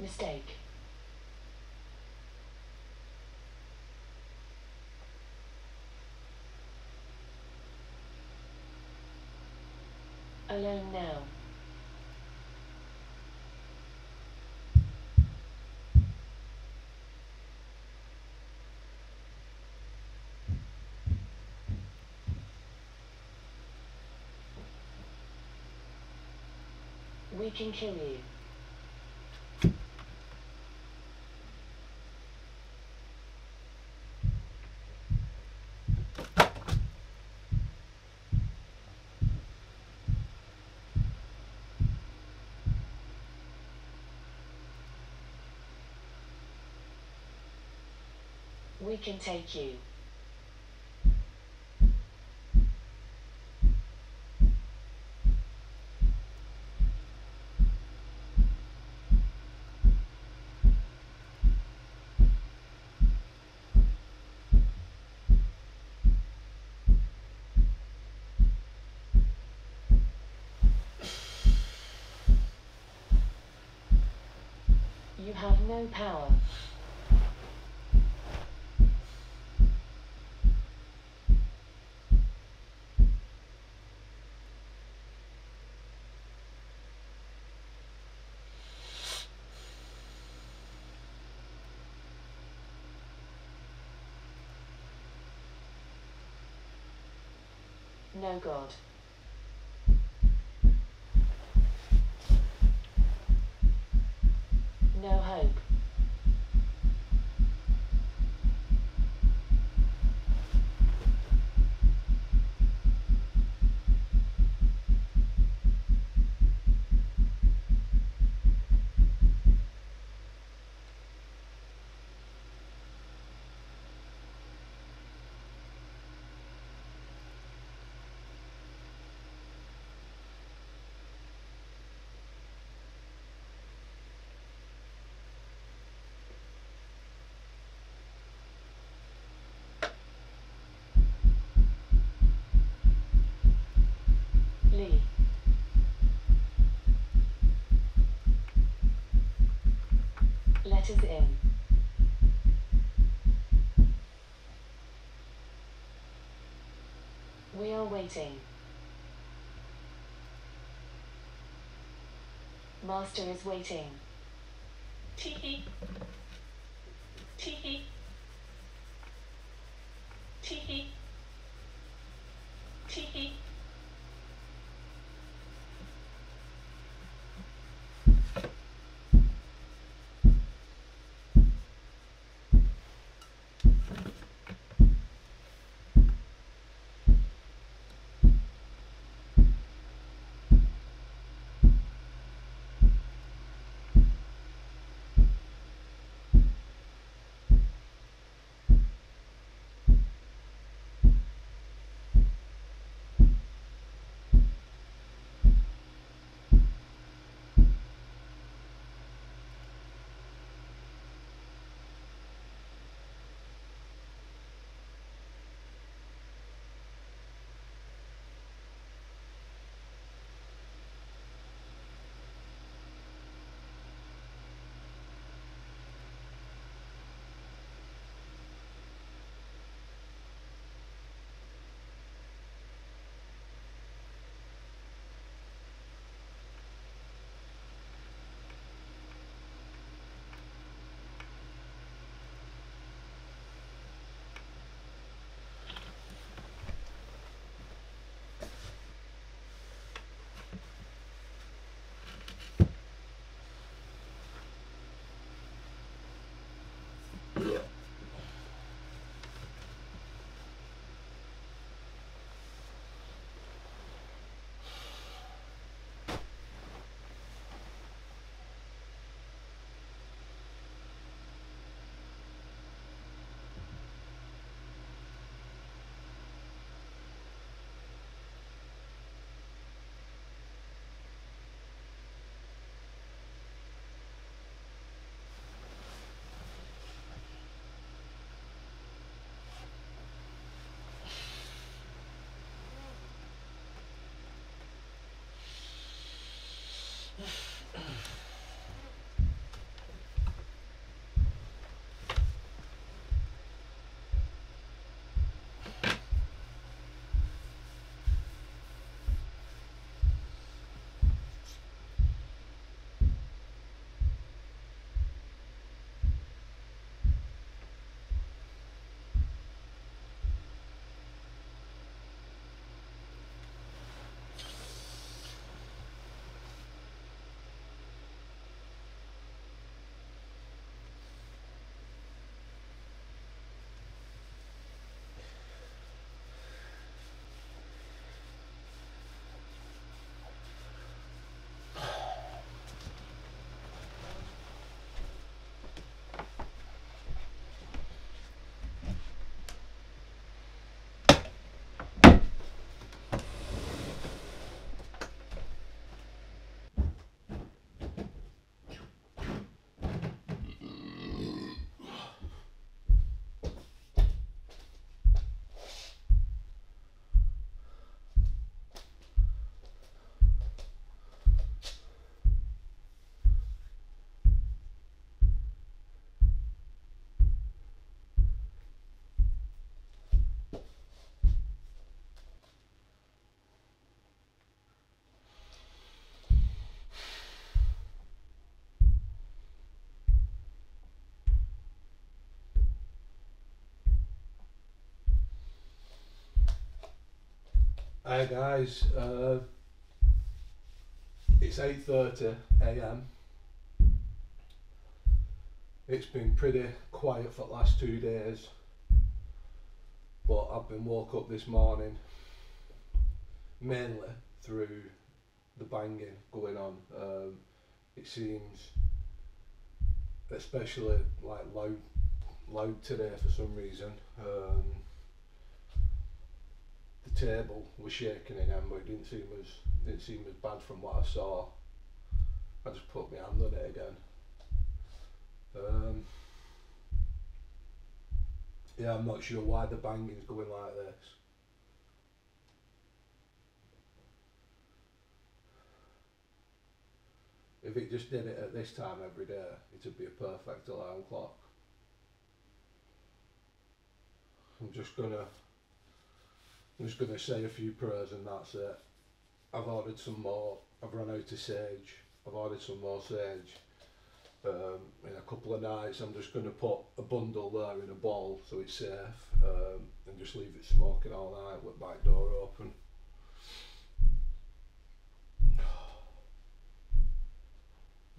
Mistake. Alone now. We can kill you. We can take you. You have no power. No God. No hope. Letters in. We are waiting. Master is waiting. Tee hee. Tee hee. Tee hee. Tee hee. Hey guys, it's 8:30 AM. It's been pretty quiet for the last 2 days, but I've been woke up this morning mainly through the banging going on. It seems especially like loud today for some reason. The table was shaking again, but it didn't seem as bad from what I saw. I just put my hand on it again. Yeah, I'm not sure why the banging's going like this. If it just did it at this time every day, it would be a perfect alarm clock. I'm just gonna say a few prayers and that's it. I've ordered some more. I've run out of sage. I've ordered some more sage. In a couple of nights I'm just gonna put a bundle there in a bowl so it's safe, and just leave it smoking all night with the back door open.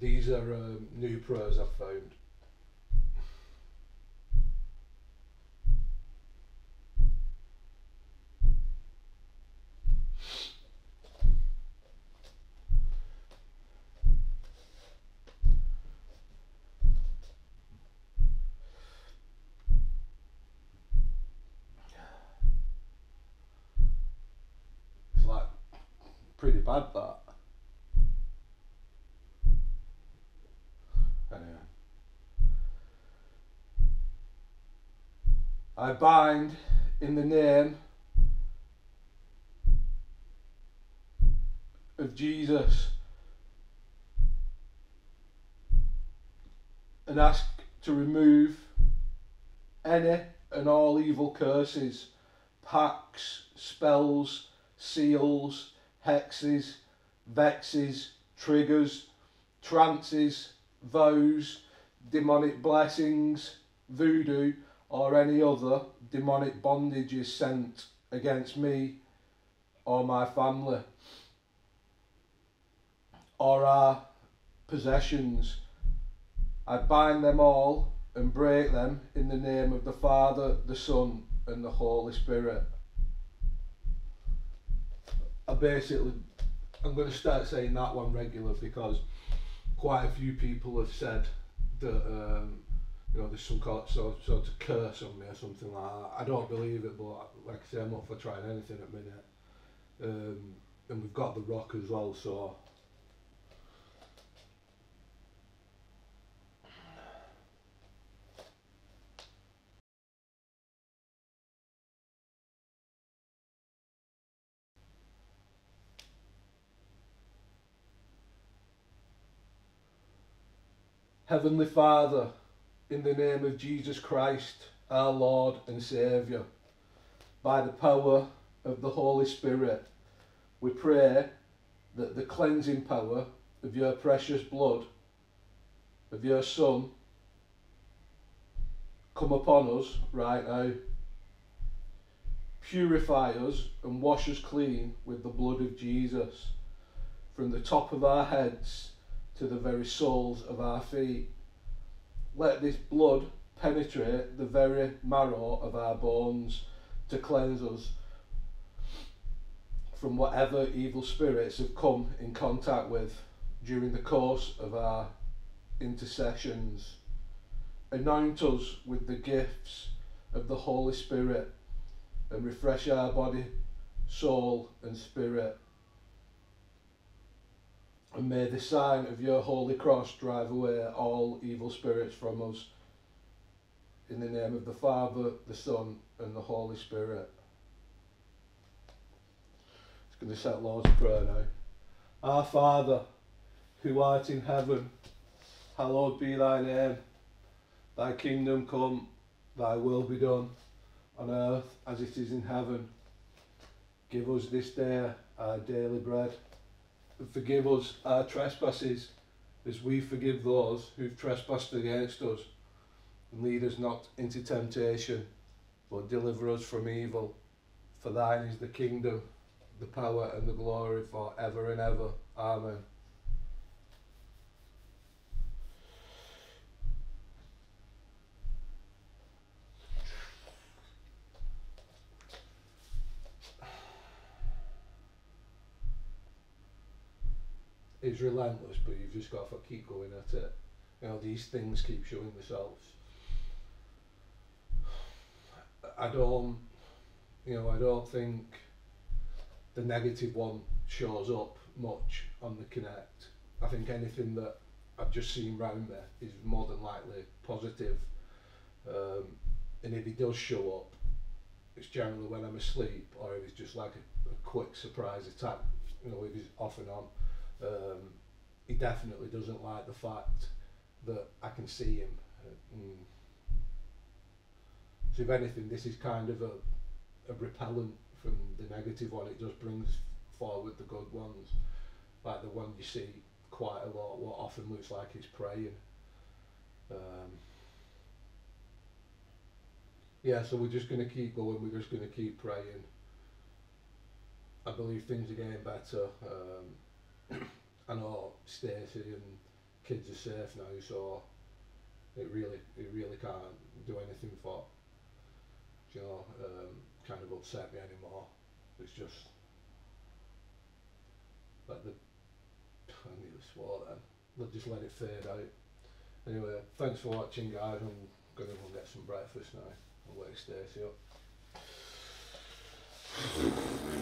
These are new prayers I've found. Pretty bad that. Anyway. I bind in the name of Jesus and ask to remove any and all evil curses, pacts, spells, seals, hexes, vexes, triggers, trances, vows, demonic blessings, voodoo, or any other demonic bondages sent against me or my family, or our possessions. I bind them all and break them in the name of the Father, the Son, and the Holy Spirit. I'm going to start saying that one regular because quite a few people have said that you know, there's some sort of curse on me or something like that. I don't believe it, but like I say, I'm up for trying anything at the minute. And we've got The Rock as well, so Heavenly Father, in the name of Jesus Christ, our Lord and Saviour, by the power of the Holy Spirit, we pray that the cleansing power of your precious blood, of your Son, come upon us right now. Purify us and wash us clean with the blood of Jesus, from the top of our heads to the very soles of our feet. Let this blood penetrate the very marrow of our bones to cleanse us from whatever evil spirits have come in contact with during the course of our intercessions. Anoint us with the gifts of the Holy Spirit and refresh our body, soul and spirit. And may the sign of your holy cross drive away all evil spirits from us. In the name of the Father, the Son, and the Holy Spirit. It's going to set Lord's Prayer now. Our Father, who art in heaven, hallowed be thy name. Thy kingdom come, thy will be done, on earth as it is in heaven. Give us this day our daily bread. And forgive us our trespasses, as we forgive those who've trespassed against us. And lead us not into temptation, but deliver us from evil. For thine is the kingdom, the power and the glory for ever and ever. Amen. It's relentless, but you've just got to keep going at it. You know, these things keep showing themselves. I don't think the negative one shows up much on the Kinect. I think anything that I've just seen round me is more than likely positive. And if it does show up, it's generally when I'm asleep, or if it's just like a quick surprise attack, you know, if it's off and on. He definitely doesn't like the fact that I can see him. So if anything, this is kind of a repellent from the negative one. It just brings forward the good ones, like the one you see quite a lot, what often looks like he's praying. Yeah, so we're just going to keep going, we're just going to keep praying. I believe things are getting better. I know Stacey and kids are safe now, so it really can't do anything for, you know, kind of upset me anymore. It's just like I nearly swore then. They'll just let it fade out. Anyway, thanks for watching, guys. I'm gonna go get some breakfast now and wake Stacey up.